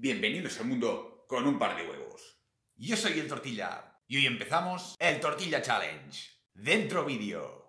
Bienvenidos al mundo con un par de huevos. Yo soy el Tortilla y hoy empezamos el Tortilla Challenge. Dentro vídeo.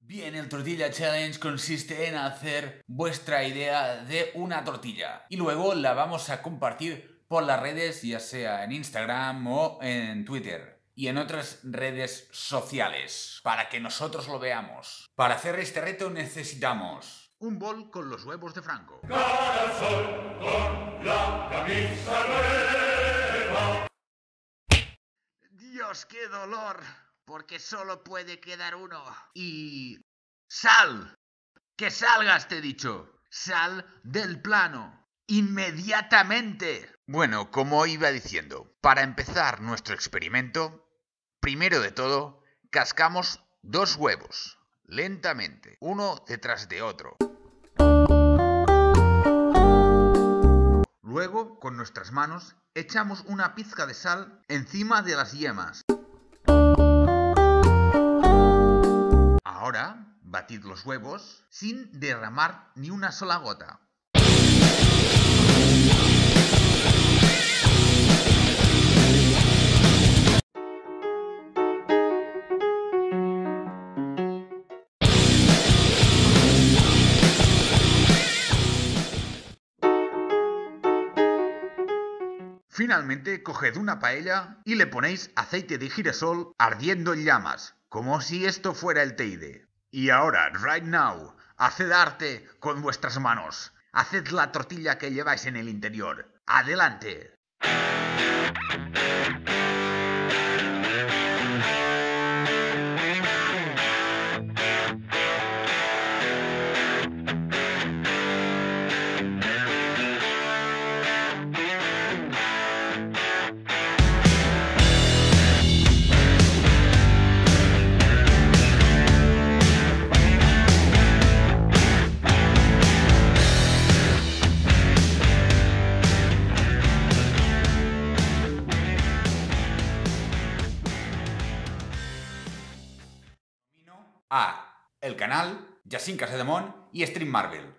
Bien, el Tortilla Challenge consiste en hacer vuestra idea de una tortilla y luego la vamos a compartir por las redes, ya sea en Instagram o en Twitter. Y en otras redes sociales, para que nosotros lo veamos. Para hacer este reto necesitamos un bol con los huevos de Franco, Cara al Sol con la camisa nueva. Dios, qué dolor, porque solo puede quedar uno. Y... sal, que salgas, te he dicho. Sal del plano, inmediatamente. Bueno, como iba diciendo, para empezar nuestro experimento, primero de todo, cascamos dos huevos, lentamente, uno detrás de otro. Luego, con nuestras manos, echamos una pizca de sal encima de las yemas. Ahora, batid los huevos sin derramar ni una sola gota. Finalmente, coged una paella y le ponéis aceite de girasol ardiendo en llamas, como si esto fuera el Teide. Y ahora, right now, haced arte con vuestras manos. Haced la tortilla que lleváis en el interior. ¡Adelante! A el canal Jacint Casademont y Stream Marvel.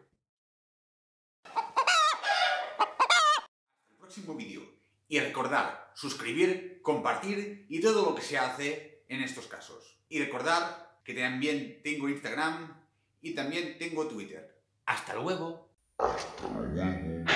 El próximo vídeo. Y recordar, suscribir, compartir y todo lo que se hace en estos casos. Y recordar que también tengo Instagram y también tengo Twitter. ¡Hasta luego! ¡Hasta luego!